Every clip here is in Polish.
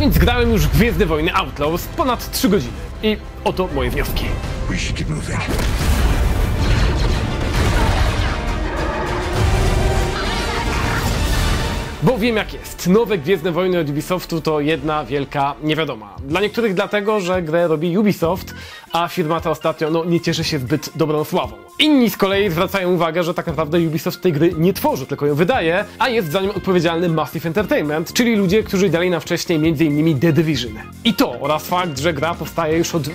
więc grałem już w Gwiezdne Wojny Outlaws ponad 3 godziny. I oto moje wnioski. Bo wiem jak jest. Nowe Gwiezdne Wojny od Ubisoftu to jedna wielka niewiadoma. Dla niektórych dlatego, że grę robi Ubisoft, a firma ta ostatnio nie cieszy się zbyt dobrą sławą. Inni z kolei zwracają uwagę, że tak naprawdę Ubisoft tej gry nie tworzy, tylko ją wydaje, a jest za nią odpowiedzialny Massive Entertainment, czyli ludzie, którzy dali nam wcześniej m.in. The Division. I to oraz fakt, że gra powstaje już od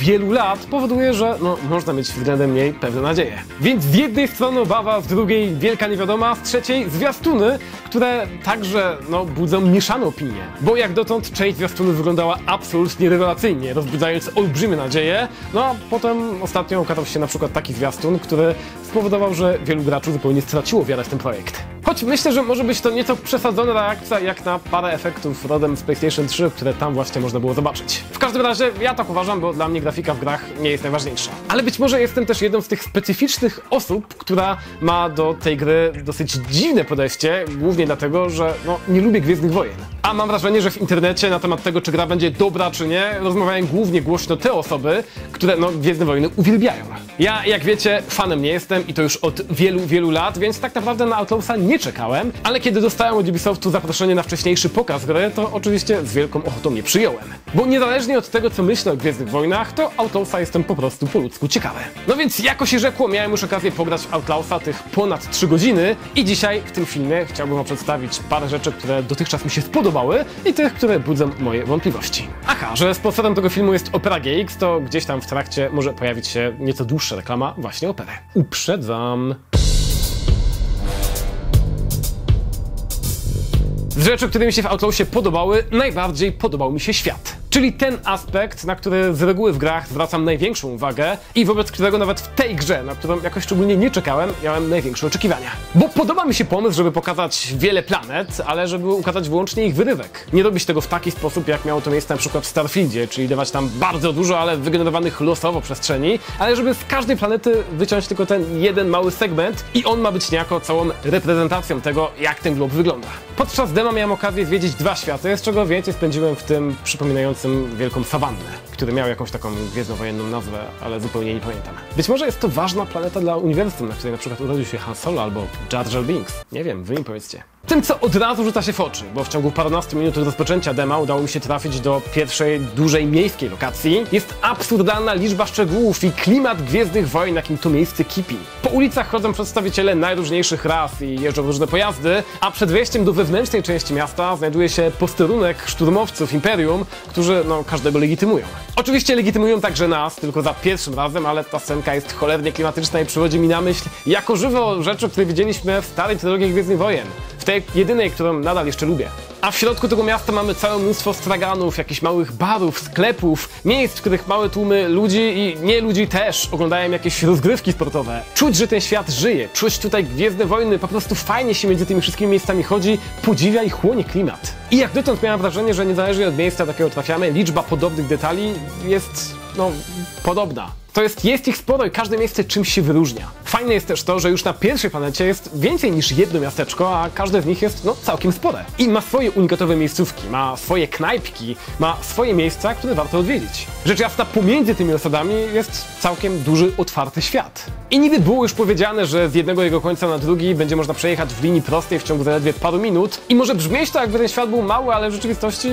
wielu lat powoduje, że można mieć względem niej pewne nadzieje. Więc z jednej strony obawa, z drugiej wielka niewiadoma, z trzeciej zwiastuny, które także budzą mieszane opinie. Bo jak dotąd część zwiastunów wyglądała absolutnie rewelacyjnie, rozbudzając olbrzymie nadzieje, a potem ostatnio okazał się na przykład taki zwiastun, który spowodował, że wielu graczy zupełnie straciło wiarę w ten projekt. Choć myślę, że może być to nieco przesadzona reakcja jak na parę efektów rodem z PlayStation 3, które tam właśnie można było zobaczyć. W każdym razie ja tak uważam, bo dla mnie grafika w grach nie jest najważniejsza. Ale być może jestem też jedną z tych specyficznych osób, która ma do tej gry dosyć dziwne podejście, głównie dlatego, że nie lubię Gwiezdnych Wojen. A mam wrażenie, że w internecie na temat tego, czy gra będzie dobra, czy nie, rozmawiają głównie głośno te osoby, które Gwiezdne Wojny uwielbiają. Ja, jak wiecie, fanem nie jestem i to już od wielu lat, więc tak naprawdę na Outlawsa nie czekałem, ale kiedy dostałem od Ubisoftu zaproszenie na wcześniejszy pokaz gry, to oczywiście z wielką ochotą je przyjąłem. Bo niezależnie od tego, co myślę o Gwiezdnych Wojnach, to Outlawsa jestem po prostu po ludzku ciekawy. No więc jako się rzekło, miałem już okazję pograć w Outlawsa tych ponad 3 godziny i dzisiaj w tym filmie chciałbym wam przedstawić parę rzeczy, które dotychczas mi się spodobały i tych, które budzą moje wątpliwości. Aha, że sponsorem tego filmu jest Opera GX, to gdzieś tam w trakcie może pojawić się nieco dłuższa reklama właśnie Opery. Uprzedzam. Z rzeczy, które mi się w Outlawsie podobały, najbardziej podobał mi się świat. Czyli ten aspekt, na który z reguły w grach zwracam największą uwagę i wobec którego nawet w tej grze, na którą jakoś szczególnie nie czekałem, miałem największe oczekiwania. Bo podoba mi się pomysł, żeby pokazać wiele planet, ale żeby ukazać wyłącznie ich wyrywek. Nie robić tego w taki sposób, jak miało to miejsce na przykład w Starfieldzie, czyli dawać tam bardzo dużo, ale wygenerowanych losowo przestrzeni, ale żeby z każdej planety wyciąć tylko ten jeden mały segment i on ma być niejako całą reprezentacją tego, jak ten glob wygląda. Podczas dema miałem okazję zwiedzić 2 światy, z czego więcej spędziłem w tym przypominającym wielką sawannę, który miał jakąś taką gwiezdnowojenną nazwę, ale zupełnie nie pamiętam. Być może jest to ważna planeta dla uniwersum, na której na przykład urodził się Han Solo albo Jar Jar Binks. Nie wiem, wy mi powiedzcie. Tym, co od razu rzuca się w oczy, bo w ciągu parunastu minut od rozpoczęcia dema udało mi się trafić do pierwszej dużej miejskiej lokacji, jest absurdalna liczba szczegółów i klimat Gwiezdnych Wojen, jakim to miejsce kipi. Po ulicach chodzą przedstawiciele najróżniejszych ras i jeżdżą różne pojazdy, a przed wejściem do wewnętrznej części miasta znajduje się posterunek szturmowców Imperium, którzy każdego legitymują. Oczywiście legitymują także nas, tylko za pierwszym razem, ale ta scenka jest cholernie klimatyczna i przywodzi mi na myśl jako żywo rzeczy, które widzieliśmy w starej trylogii Gwiezdnych Wojen. W tej jedynej, którą nadal jeszcze lubię. A w środku tego miasta mamy całe mnóstwo straganów, jakichś małych barów, sklepów, miejsc, w których małe tłumy ludzi i nie ludzi też oglądają jakieś rozgrywki sportowe. Czuć, że ten świat żyje, czuć tutaj Gwiezdne Wojny, po prostu fajnie się między tymi wszystkimi miejscami chodzi, podziwia i chłonie klimat. I jak dotąd miałem wrażenie, że niezależnie od miejsca, do jakiego trafiamy, liczba podobnych detali jest, podobna. To jest ich sporo i każde miejsce czymś się wyróżnia. Fajne jest też to, że już na pierwszej planecie jest więcej niż jedno miasteczko, a każde z nich jest całkiem spore. I ma swoje unikatowe miejscówki, ma swoje knajpki, ma swoje miejsca, które warto odwiedzić. Rzecz jasna, pomiędzy tymi osadami jest całkiem duży, otwarty świat. I niby było już powiedziane, że z jednego jego końca na drugi będzie można przejechać w linii prostej w ciągu zaledwie paru minut. I może brzmieć to, jakby ten świat był mały, ale w rzeczywistości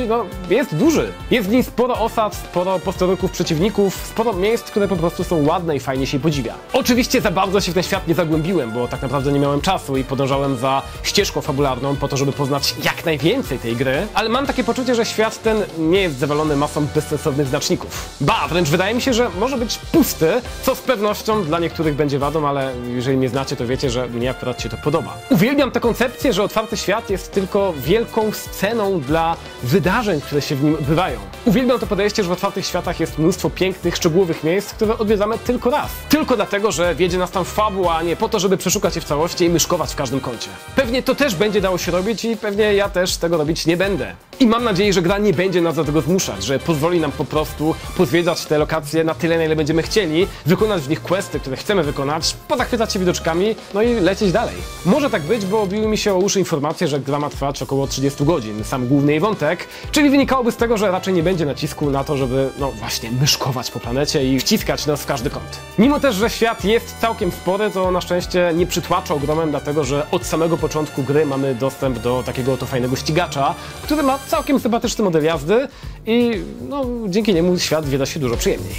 jest duży. Jest w nim sporo osad, sporo posterunków przeciwników, sporo miejsc, które po prostu są ładne i fajnie się podziwia. Oczywiście za bardzo się w ten świat nie zagłębiłem, bo tak naprawdę nie miałem czasu i podążałem za ścieżką fabularną po to, żeby poznać jak najwięcej tej gry, ale mam takie poczucie, że świat ten nie jest zawalony masą bezsensownych znaczników. Ba, wręcz wydaje mi się, że może być pusty, co z pewnością dla niektórych będzie wadą, ale jeżeli mnie znacie, to wiecie, że mnie akurat się to podoba. Uwielbiam tę koncepcję, że otwarty świat jest tylko wielką sceną dla wydarzeń, które się w nim odbywają. Uwielbiam to podejście, że w otwartych światach jest mnóstwo pięknych, szczegółowych miejsc, które odwiedzamy tylko raz. Tylko dlatego, że wiedzie nas tam fabuła, a nie po to, żeby przeszukać je w całości i myszkować w każdym kącie. Pewnie to też będzie dało się robić i pewnie ja też tego robić nie będę. I mam nadzieję, że gra nie będzie nas do tego zmuszać, że pozwoli nam po prostu pozwiedzać te lokacje na tyle, na ile będziemy chcieli, wykonać w nich questy, które chcemy wykonać, pozachwycać się widoczkami, no i lecieć dalej. Może tak być, bo obiły mi się o uszy informacje, że gra ma trwać około 30 godzin, sam główny jej wątek, czyli wynikałoby z tego, że raczej nie będzie nacisku na to, żeby, no właśnie, myszkować po planecie i wciskać nas w każdy kąt. Mimo też, że świat jest całkiem spory, to na szczęście nie przytłacza ogromem, dlatego że od samego początku gry mamy dostęp do takiego oto fajnego ścigacza, który ma całkiem sympatyczny model jazdy i no, dzięki niemu świat zwiedza się dużo przyjemniej.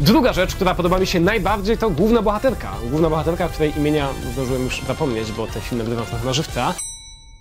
Druga rzecz, która podoba mi się najbardziej, to główna bohaterka. Główna bohaterka, której imienia zdążyłem już zapomnieć, bo ten film nagrywam trochę na żywca,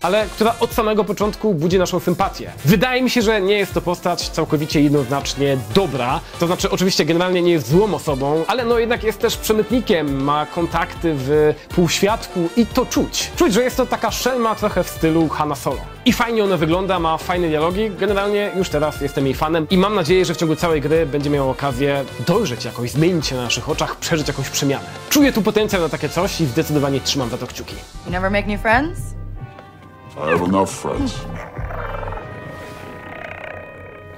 ale która od samego początku budzi naszą sympatię. Wydaje mi się, że nie jest to postać całkowicie jednoznacznie dobra, to znaczy oczywiście generalnie nie jest złą osobą, ale no jednak jest też przemytnikiem, ma kontakty w półświatku i to czuć. Czuć, że jest to taka szelma trochę w stylu Hana Solo. I fajnie ona wygląda, ma fajne dialogi, generalnie już teraz jestem jej fanem i mam nadzieję, że w ciągu całej gry będzie miała okazję dojrzeć jakoś, zmienić się na naszych oczach, przeżyć jakąś przemianę. Czuję tu potencjał na takie coś i zdecydowanie trzymam za to kciuki. You never make new friends? I have enough friends.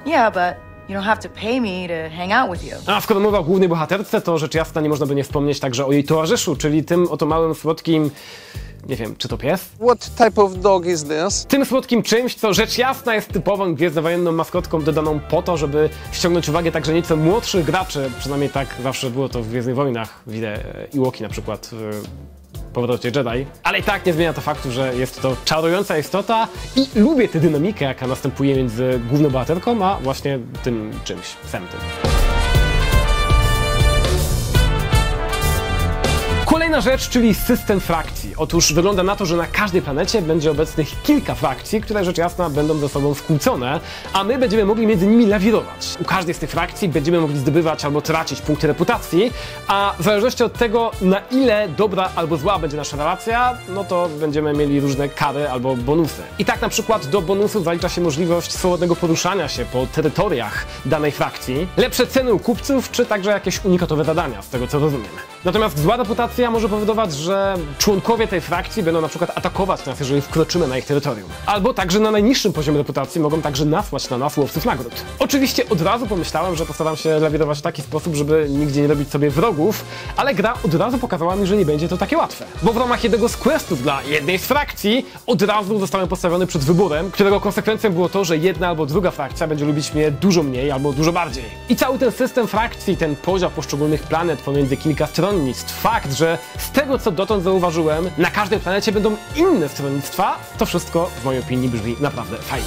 Yeah, but you don't have to pay me to hang out with you. A skoro mowa o głównej bohaterce, to rzecz jasna nie można by nie wspomnieć także o jej towarzyszu, czyli tym oto małym, słodkim... Nie wiem, czy to pies? What type of dog is this? Tym słodkim czymś, co rzecz jasna jest typową gwiezdnowojenną maskotką dodaną po to, żeby ściągnąć uwagę także nieco młodszych graczy. Przynajmniej tak zawsze było to w Gwiezdnych Wojnach. Widzę Ewoki na przykład. Powrocie Jedi, ale i tak nie zmienia to faktu, że jest to czarująca istota i lubię tę dynamikę, jaka następuje między główną bohaterką, a właśnie tym czymś, psem tym. Kolejna rzecz, czyli system frakcji. Otóż wygląda na to, że na każdej planecie będzie obecnych kilka frakcji, które rzecz jasna będą ze sobą skłócone, a my będziemy mogli między nimi lawirować. U każdej z tych frakcji będziemy mogli zdobywać albo tracić punkty reputacji, a w zależności od tego, na ile dobra albo zła będzie nasza relacja, no to będziemy mieli różne kary albo bonusy. I tak na przykład do bonusów zalicza się możliwość swobodnego poruszania się po terytoriach danej frakcji, lepsze ceny u kupców, czy także jakieś unikatowe zadania, z tego co rozumiem. Natomiast zła reputacja może powodować, że członkowie tej frakcji będą na przykład atakować nas, jeżeli wkroczymy na ich terytorium. Albo także na najniższym poziomie reputacji mogą także nasłać na nas łowców nagród. Oczywiście od razu pomyślałem, że postaram się lawirować w taki sposób, żeby nigdzie nie robić sobie wrogów, ale gra od razu pokazała mi, że nie będzie to takie łatwe. Bo w ramach jednego z questów dla jednej z frakcji od razu zostałem postawiony przed wyborem, którego konsekwencją było to, że jedna albo druga frakcja będzie lubić mnie dużo mniej albo dużo bardziej. I cały ten system frakcji, ten podział poszczególnych planet pomiędzy kilka stronnictw, fakt, że z tego, co dotąd zauważyłem, na każdej planecie będą inne stronnictwa. To wszystko, w mojej opinii, brzmi naprawdę fajnie.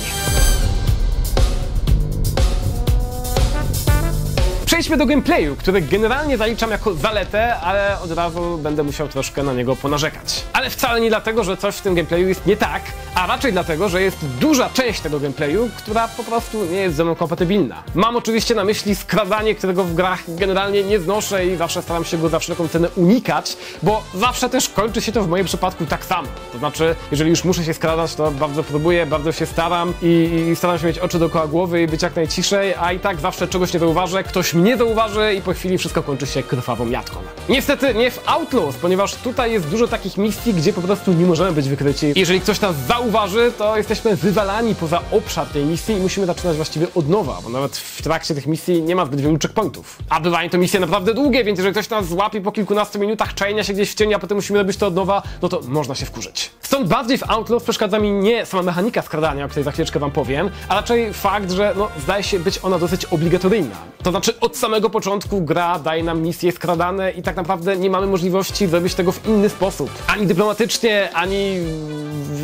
Przejdźmy do gameplayu, który generalnie zaliczam jako zaletę, ale od razu będę musiał troszkę na niego ponarzekać. Ale wcale nie dlatego, że coś w tym gameplayu jest nie tak, a raczej dlatego, że jest duża część tego gameplayu, która po prostu nie jest ze mną kompatybilna. Mam oczywiście na myśli skradanie, którego w grach generalnie nie znoszę i zawsze staram się go za wszelką cenę unikać, bo zawsze też kończy się to w moim przypadku tak samo. To znaczy, jeżeli już muszę się skradać, to bardzo próbuję, bardzo się staram i staram się mieć oczy dookoła głowy i być jak najciszej, a i tak zawsze czegoś nie zauważę, ktoś mnie zauważy i po chwili wszystko kończy się krwawą jatką. Niestety nie w Outlaws, ponieważ tutaj jest dużo takich misji, gdzie po prostu nie możemy być wykryci. Jeżeli ktoś nas zauważy, to jesteśmy wywalani poza obszar tej misji i musimy zaczynać właściwie od nowa, bo nawet w trakcie tych misji nie ma zbyt wielu checkpointów. A bywają to misje naprawdę długie, więc jeżeli ktoś nas złapie po kilkunastu minutach czajenia się gdzieś w cieniu, a potem musimy robić to od nowa, no to można się wkurzyć. Stąd bardziej w Outlaws przeszkadza mi nie sama mechanika skradania, o której za chwileczkę wam powiem, a raczej fakt, że no, zdaje się być ona dosyć obligatoryjna. To znaczy od samego początku gra daje nam misje skradane i tak naprawdę nie mamy możliwości zrobić tego w inny sposób. Ani dyplomatycznie, ani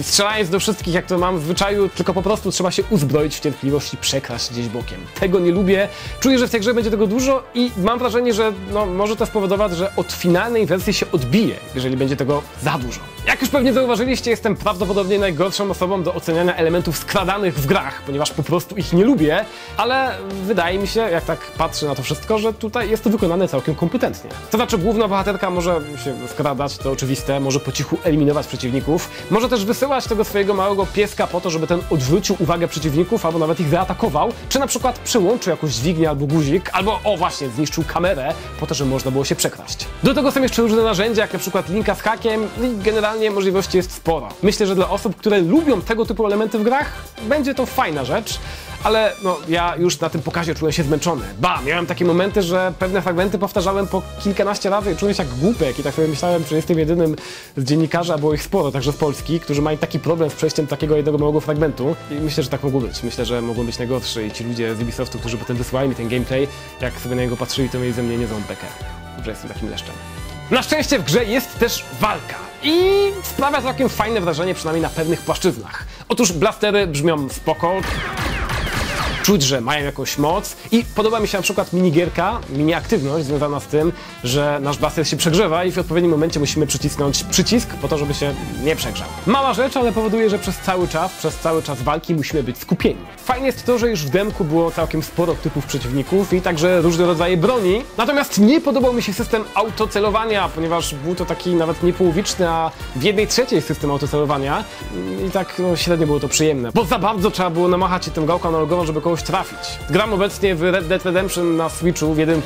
strzelając do wszystkich, jak to mam w zwyczaju, tylko po prostu trzeba się uzbroić w cierpliwość i przekraść gdzieś bokiem. Tego nie lubię. Czuję, że w tej grze będzie tego dużo i mam wrażenie, że no, może to spowodować, że od finalnej wersji się odbije, jeżeli będzie tego za dużo. Jak już pewnie zauważyliście, jestem prawdopodobnie najgorszą osobą do oceniania elementów skradanych w grach, ponieważ po prostu ich nie lubię, ale wydaje mi się, jak tak patrzę na to wszystko, że tutaj jest to wykonane całkiem kompetentnie. To znaczy główna bohaterka może się skradać, to oczywiste, może po cichu eliminować przeciwników, może też wysyłać tego swojego małego pieska po to, żeby ten odwrócił uwagę przeciwników albo nawet ich zaatakował, czy na przykład przełączył jakąś dźwignię albo guzik, albo o właśnie, zniszczył kamerę po to, żeby można było się przekraść. Do tego są jeszcze różne narzędzia, jak na przykład linka z hakiem i generalnie możliwości jest sporo. Myślę, że dla osób, które lubią tego typu elementy w grach, będzie to fajna rzecz, ale no, ja już na tym pokazie czułem się zmęczony. Ba, miałem takie momenty, że pewne fragmenty powtarzałem po kilkanaście razy i czułem się jak głupek i tak sobie myślałem, że jestem jedynym z dziennikarzy, a było ich sporo, także z Polski, którzy mają taki problem z przejściem takiego jednego małego fragmentu i myślę, że tak mogło być. Myślę, że mogą być najgorszy i ci ludzie z Ubisoftu, którzy potem wysyłali mi ten gameplay, jak sobie na niego patrzyli, to mieli ze mnie niezłą bekę, że jestem takim leszczem. Na szczęście w grze jest też walka i sprawia całkiem fajne wrażenie, przynajmniej na pewnych płaszczyznach. Otóż blastery brzmią spoko, czuć, że mają jakąś moc i podoba mi się na przykład minigierka, mini-aktywność związana z tym, że nasz blaster się przegrzewa i w odpowiednim momencie musimy przycisnąć przycisk po to, żeby się nie przegrzał. Mała rzecz, ale powoduje, że przez cały czas walki musimy być skupieni. Fajnie jest to, że już w demku było całkiem sporo typów przeciwników i także różne rodzaje broni, natomiast nie podobał mi się system autocelowania, ponieważ był to taki nawet niepołowiczny, a w 1/3 system autocelowania i tak no, średnio było to przyjemne, bo za bardzo trzeba było namachać się tym gałką analogową, żeby trafić. Gram obecnie w Red Dead Redemption na Switchu w 1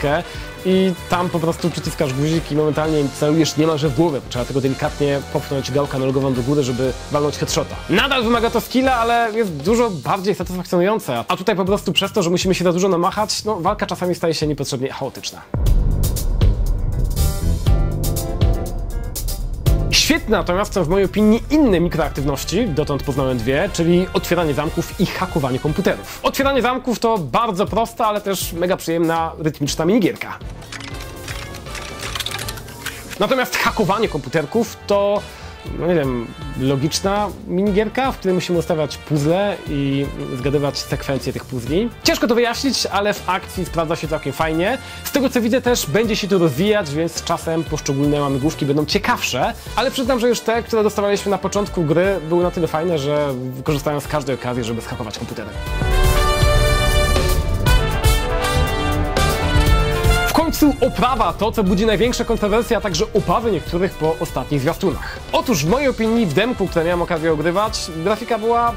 i tam po prostu przyciskasz guzik i momentalnie celujesz niemalże w głowę. Trzeba tego delikatnie popchnąć gałkę analogową do góry, żeby walnąć headshota. Nadal wymaga to skilla, ale jest dużo bardziej satysfakcjonujące. A tutaj po prostu przez to, że musimy się za dużo namachać, no walka czasami staje się niepotrzebnie chaotyczna. Świetne natomiast są w mojej opinii inne mikroaktywności, dotąd poznałem dwie, czyli otwieranie zamków i hakowanie komputerów. Otwieranie zamków to bardzo prosta, ale też mega przyjemna, rytmiczna minigierka. Natomiast hakowanie komputerków to, no nie wiem, logiczna minigierka, w której musimy ustawiać puzzle i zgadywać sekwencje tych puzli. Ciężko to wyjaśnić, ale w akcji sprawdza się całkiem fajnie. Z tego co widzę też będzie się to rozwijać, więc z czasem poszczególne łamigłówki będą ciekawsze, ale przyznam, że już te, które dostawaliśmy na początku gry były na tyle fajne, że korzystają z każdej okazji, żeby zhakować komputery. W końcu oprawa to, co budzi największe kontrowersje, a także obawy niektórych po ostatnich zwiastunach. Otóż w mojej opinii w demku, które miałem okazję ogrywać, grafika była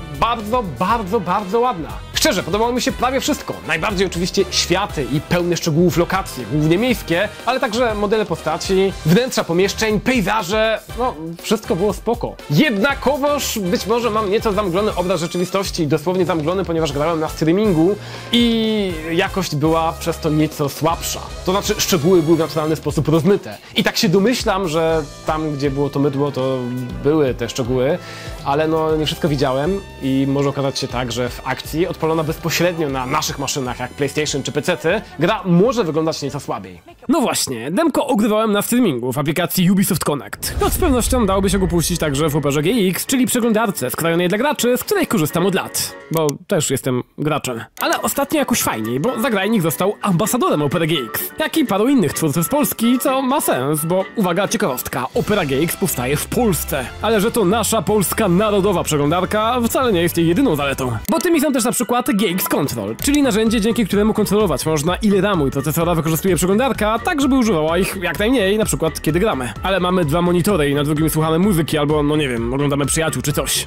bardzo ładna. Szczerze, podobało mi się prawie wszystko. Najbardziej oczywiście światy i pełne szczegółów lokacje, głównie miejskie, ale także modele postaci, wnętrza pomieszczeń, pejzaże, no wszystko było spoko. Jednakowoż być może mam nieco zamglony obraz rzeczywistości, dosłownie zamglony, ponieważ grałem na streamingu i jakość była przez to nieco słabsza. To znaczy szczegóły były w naturalny sposób rozmyte. I tak się domyślam, że tam gdzie było to mydło, to były te szczegóły, ale no nie wszystko widziałem i może okazać się tak, że w akcji odpalona bezpośrednio na naszych maszynach jak PlayStation czy PC-ty, gra może wyglądać nieco słabiej. No właśnie, demko ogrywałem na streamingu w aplikacji Ubisoft Connect. To z pewnością dałoby się go puścić także w Operze GX, czyli przeglądarce skrojonej dla graczy, z której korzystam od lat. Bo też jestem graczem. Ale ostatnio jakoś fajniej, bo zagrajnik został ambasadorem Opery GX. Jak i paru innych twórców z Polski, co ma sens, bo uwaga, ciekawostka, Opera GX powstaje w Polsce. Ale że to nasza polska narodowa przeglądarka wcale nie jest jej jedyną zaletą. Bo tymi są też na przykład GX Control, czyli narzędzie, dzięki któremu kontrolować można, ile ramu i procesora wykorzystuje przeglądarka, tak żeby używała ich jak najmniej, na przykład kiedy gramy. Ale mamy dwa monitory i na drugim słuchamy muzyki albo, no nie wiem, oglądamy Przyjaciół czy coś.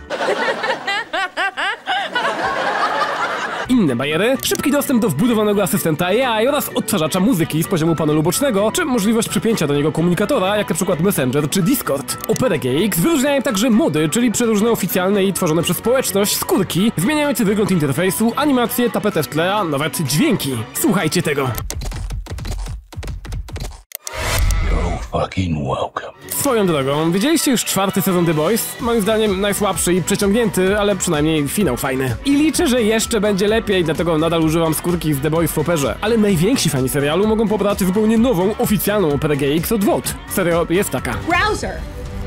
Inne bariery, szybki dostęp do wbudowanego asystenta AI oraz odtwarzacza muzyki z poziomu panelu bocznego, czy możliwość przypięcia do niego komunikatora, jak np. Messenger czy Discord. Opera GX wyróżniają także mody, czyli przeróżne oficjalne i tworzone przez społeczność skórki, zmieniające wygląd interfejsu, animacje, tapetę w tle, a nawet dźwięki. Słuchajcie tego. Swoją drogą, widzieliście już 4. sezon The Boys? Moim zdaniem najsłabszy i przeciągnięty, ale przynajmniej finał fajny. I liczę, że jeszcze będzie lepiej, dlatego nadal używam skórki z The Boys w Operze. Ale najwięksi fani serialu mogą pobrać zupełnie nową, oficjalną Operę GX od Vought. Serio, jest taka. Browser.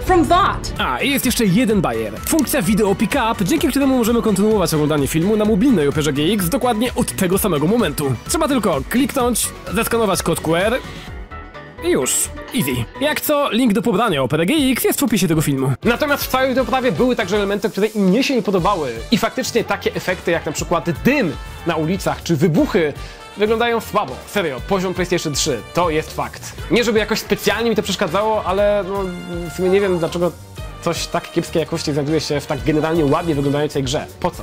From Vought. A, i jest jeszcze jeden bajer. Funkcja Video Pickup, dzięki któremu możemy kontynuować oglądanie filmu na mobilnej Operze GX dokładnie od tego samego momentu. Trzeba tylko kliknąć, zeskanować kod QR... I już. Easy. Jak co, link do pobrania Opera GX jest w opisie tego filmu. Natomiast w całej doprawie były także elementy, które mnie się nie podobały. I faktycznie takie efekty jak na przykład dym na ulicach czy wybuchy wyglądają słabo. Serio, poziom PlayStation 3 to jest fakt. Nie żeby jakoś specjalnie mi to przeszkadzało, ale no, w sumie nie wiem dlaczego coś tak kiepskiej jakości znajduje się w tak generalnie ładnie wyglądającej grze. Po co?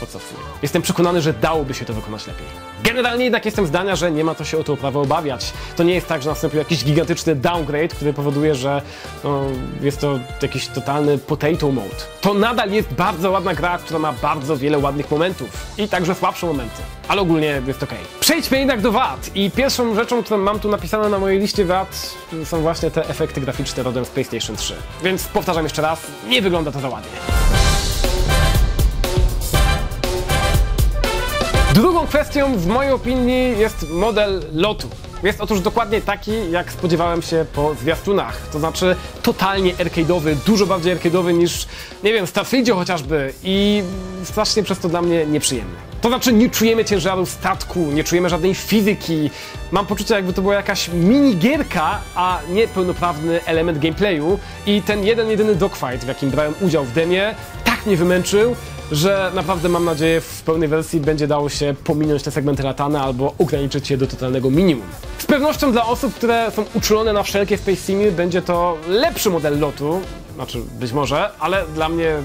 Po co w sumie? Jestem przekonany, że dałoby się to wykonać lepiej. Generalnie jednak jestem zdania, że nie ma co się o tę oprawę obawiać. To nie jest tak, że nastąpił jakiś gigantyczny downgrade, który powoduje, że no, jest to jakiś totalny potato mode. To nadal jest bardzo ładna gra, która ma bardzo wiele ładnych momentów i także słabsze momenty, ale ogólnie jest okej. Przejdźmy jednak do wad i pierwszą rzeczą, którą mam tu napisane na mojej liście wad, są właśnie te efekty graficzne rodem z PlayStation 3. Więc powtarzam jeszcze raz, nie wygląda to za ładnie. Drugą kwestią w mojej opinii jest model lotu. Jest otóż dokładnie taki, jak spodziewałem się po zwiastunach. To znaczy totalnie arcade'owy, dużo bardziej arcade'owy niż, nie wiem, Starfieldzie chociażby i strasznie przez to dla mnie nieprzyjemny. To znaczy nie czujemy ciężaru statku, nie czujemy żadnej fizyki. Mam poczucie, jakby to była jakaś minigierka, a nie pełnoprawny element gameplayu. I ten jedyny dogfight, w jakim brałem udział w demie, tak mnie wymęczył, że naprawdę mam nadzieję w pełnej wersji będzie dało się pominąć te segmenty latane albo ograniczyć je do totalnego minimum. Z pewnością dla osób, które są uczulone na wszelkie space simy, będzie to lepszy model lotu, znaczy być może, ale dla mnie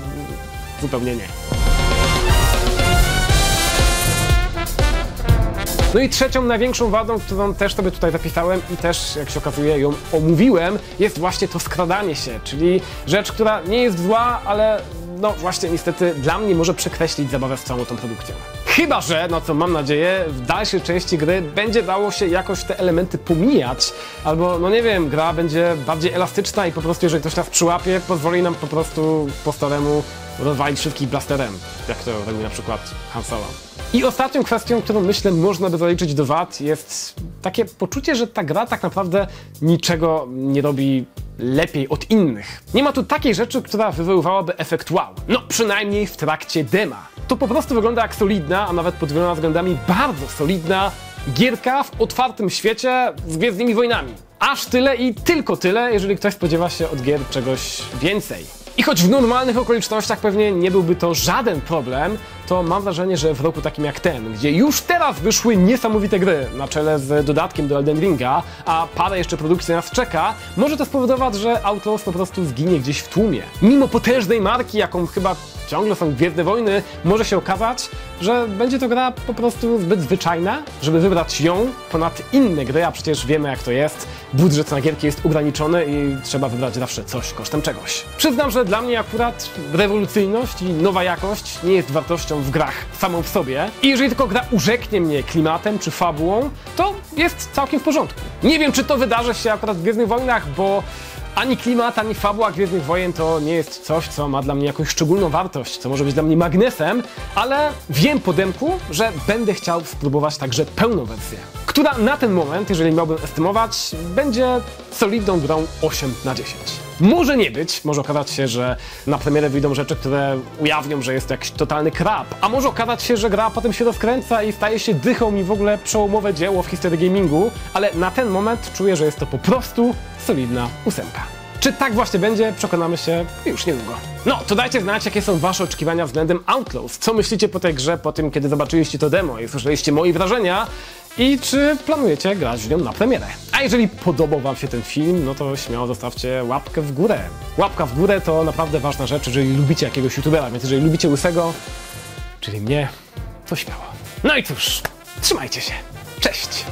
zupełnie nie. No i trzecią największą wadą, którą też sobie tutaj zapisałem i też, jak się okazuje, ją omówiłem, jest właśnie to skradanie się, czyli rzecz, która nie jest zła, ale no właśnie niestety dla mnie może przekreślić zabawę z całą tą produkcją. Chyba że, no co mam nadzieję, w dalszej części gry będzie dało się jakoś te elementy pomijać, albo no nie wiem, gra będzie bardziej elastyczna i po prostu jeżeli ktoś nas przyłapie, pozwoli nam po prostu po staremu rozwalić wszystkich blasterem, jak to robi na przykład Han Solo. I ostatnią kwestią, którą myślę można by zaliczyć do wad, jest takie poczucie, że ta gra tak naprawdę niczego nie robi lepiej od innych. Nie ma tu takiej rzeczy, która wywoływałaby efekt wow. No przynajmniej w trakcie dema. To po prostu wygląda jak solidna, a nawet pod wieloma względami bardzo solidna gierka w otwartym świecie z Gwiezdnymi Wojnami. Aż tyle i tylko tyle, jeżeli ktoś spodziewa się od gier czegoś więcej. I choć w normalnych okolicznościach pewnie nie byłby to żaden problem, to mam wrażenie, że w roku takim jak ten, gdzie już teraz wyszły niesamowite gry, na czele z dodatkiem do Elden Ringa, a parę jeszcze produkcji nas czeka, może to spowodować, że Outlaws po prostu zginie gdzieś w tłumie. Mimo potężnej marki, jaką chyba ciągle są Gwiezdne Wojny, może się okazać, że będzie to gra po prostu zbyt zwyczajna, żeby wybrać ją ponad inne gry, a przecież wiemy jak to jest, budżet na gierki jest ograniczony i trzeba wybrać zawsze coś kosztem czegoś. Przyznam, że dla mnie akurat rewolucyjność i nowa jakość nie jest wartością w grach samą w sobie i jeżeli tylko gra urzeknie mnie klimatem czy fabułą, to jest całkiem w porządku. Nie wiem, czy to wydarzy się akurat w Gwiezdnych Wojnach, bo ani klimat, ani fabuła Gwiezdnych Wojen to nie jest coś, co ma dla mnie jakąś szczególną wartość, co może być dla mnie magnesem, ale wiem po demku, że będę chciał spróbować także pełną wersję, która na ten moment, jeżeli miałbym estymować, będzie solidną grą 8/10. Może nie być, może okazać się, że na premierę wyjdą rzeczy, które ujawnią, że jest jakiś totalny krab, a może okazać się, że gra potem się rozkręca i staje się dychą i w ogóle przełomowe dzieło w historii gamingu, ale na ten moment czuję, że jest to po prostu solidna 8. Czy tak właśnie będzie, przekonamy się już niedługo. No, to dajcie znać, jakie są wasze oczekiwania względem Outlaws. Co myślicie po tej grze, po tym, kiedy zobaczyliście to demo i słyszeliście moje wrażenia? I czy planujecie grać w nią na premierę? A jeżeli podobał wam się ten film, no to śmiało zostawcie łapkę w górę. Łapka w górę to naprawdę ważna rzecz, jeżeli lubicie jakiegoś youtubera, więc jeżeli lubicie Łysego, czyli mnie, to śmiało. No i cóż, trzymajcie się. Cześć!